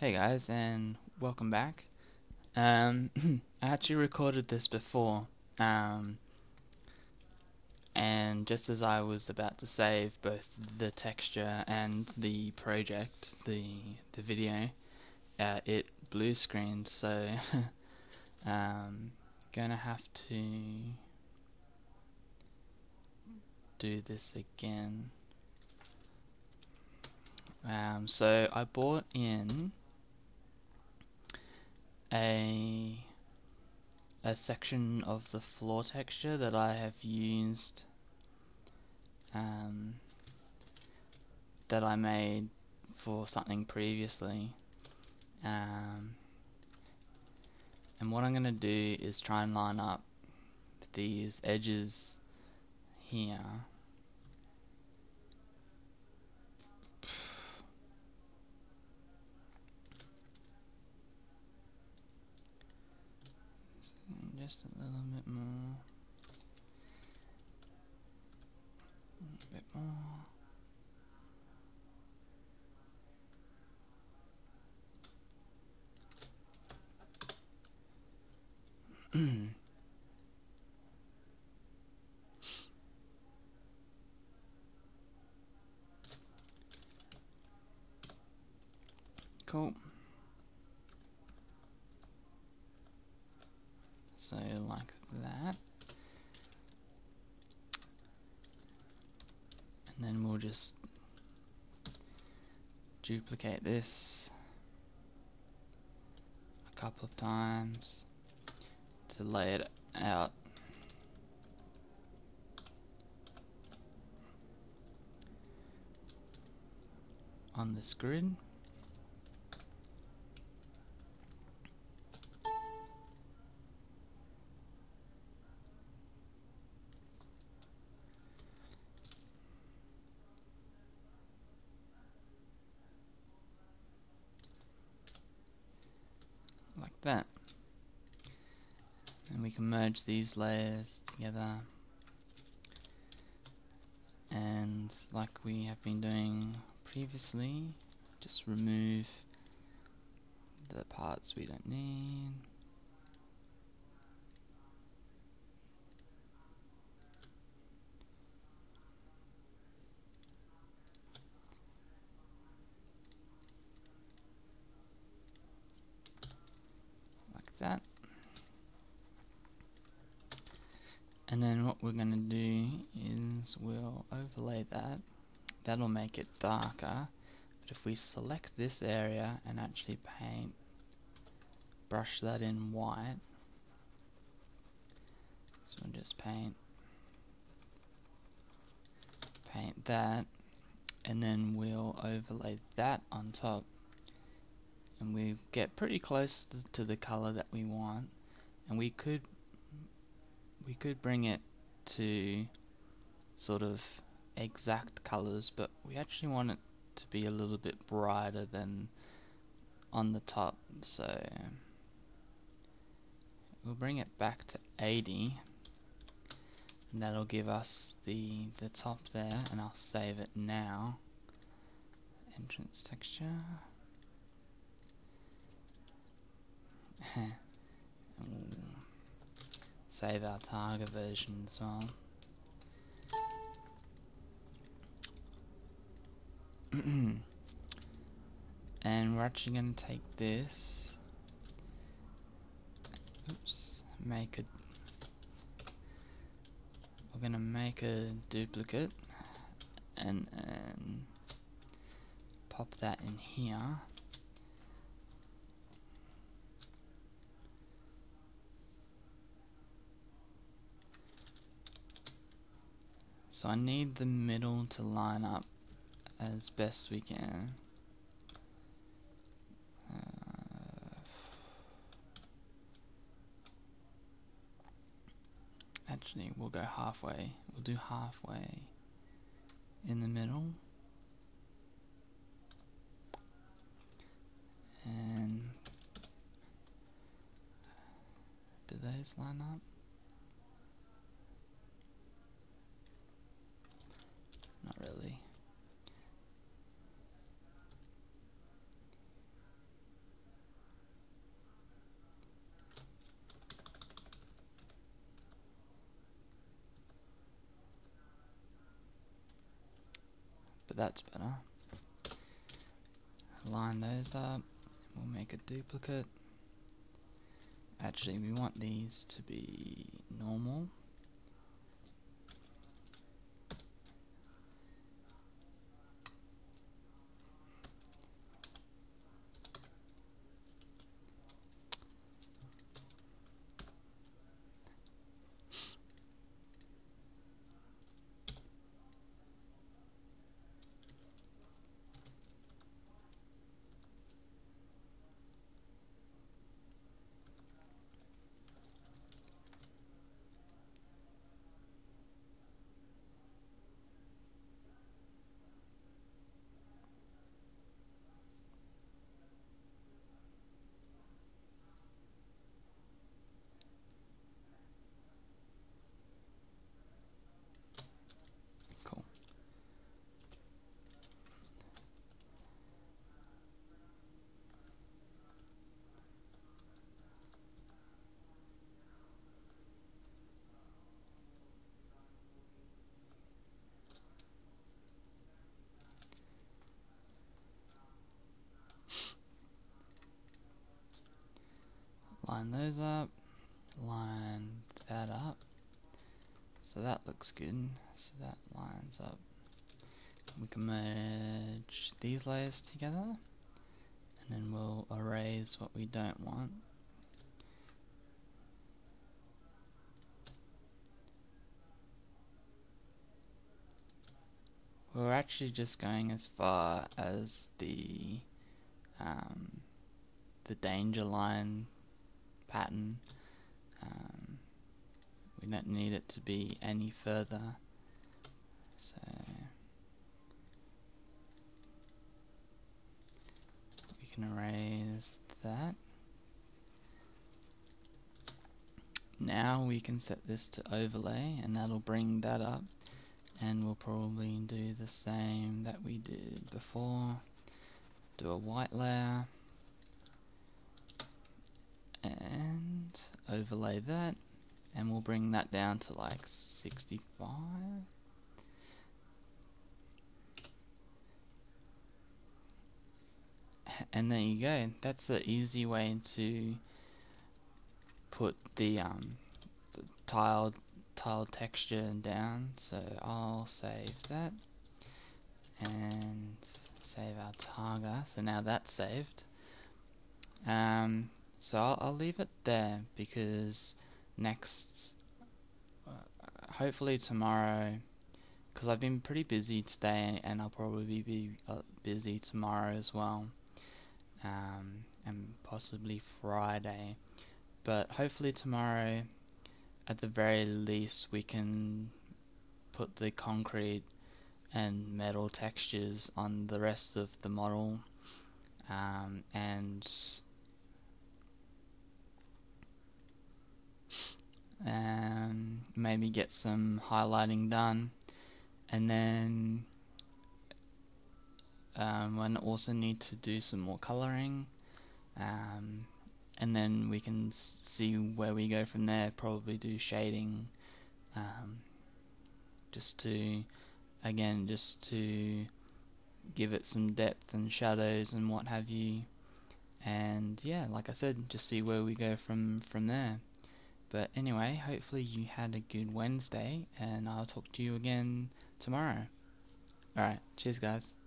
Hey guys, and welcome back. I actually recorded this before, and just as I was about to save both the texture and the project, the video, it blue screened, so gonna have to do this again. So I bought in a section of the floor texture that I have used, that I made for something previously, and what I'm going to do is try and line up these edges here. Just a little bit more. A little bit more. Cool. So like that, and then we'll just duplicate this a couple of times to lay it out. On this grid. That, and we can merge these layers together, and like we have been doing previously, just remove the parts we don't need. That, and then what we're going to do is we'll overlay that. That'll make it darker, but if we select this area and actually paint, brush that in white, so we'll just paint that, and then we'll overlay that on top. And we get pretty close to the color that we want, and we could bring it to sort of exact colors, but we actually want it to be a little bit brighter than on the top, so we'll bring it back to 80, and that'll give us the top there, and I'll save it now. Entrance texture. And we'll save our target version as well. And we're actually going to take this, we're going to make a duplicate and pop that in here. So I need the middle to line up as best we can. Actually, we'll go halfway. We'll do halfway in the middle. And do those line up? Not really. that's better. Line those up, we'll make a duplicate. Actually, we want these to be normal. Line those up, line that up, so that looks good, so that lines up. We can merge these layers together, and then we'll erase what we don't want. We're actually just going as far as the danger line pattern. We don't need it to be any further, so we can erase that. Now we can set this to overlay, and that'll bring that up, and we'll probably do the same that we did before. Do a white layer and overlay that, and we'll bring that down to like 65. And there you go. That's the easy way to put the tile texture down. So I'll save that and save our targa. So now that's saved. So I'll leave it there, because next, hopefully tomorrow, because I've been pretty busy today and I'll probably be busy tomorrow as well, and possibly Friday, but hopefully tomorrow at the very least we can put the concrete and metal textures on the rest of the model, and maybe get some highlighting done, and then we'll also need to do some more coloring, and then we can see where we go from there. Probably do shading, just to give it some depth and shadows and what have you. And yeah, like I said, just see where we go from there. But anyway, hopefully you had a good Wednesday, and I'll talk to you again tomorrow. Alright, cheers guys.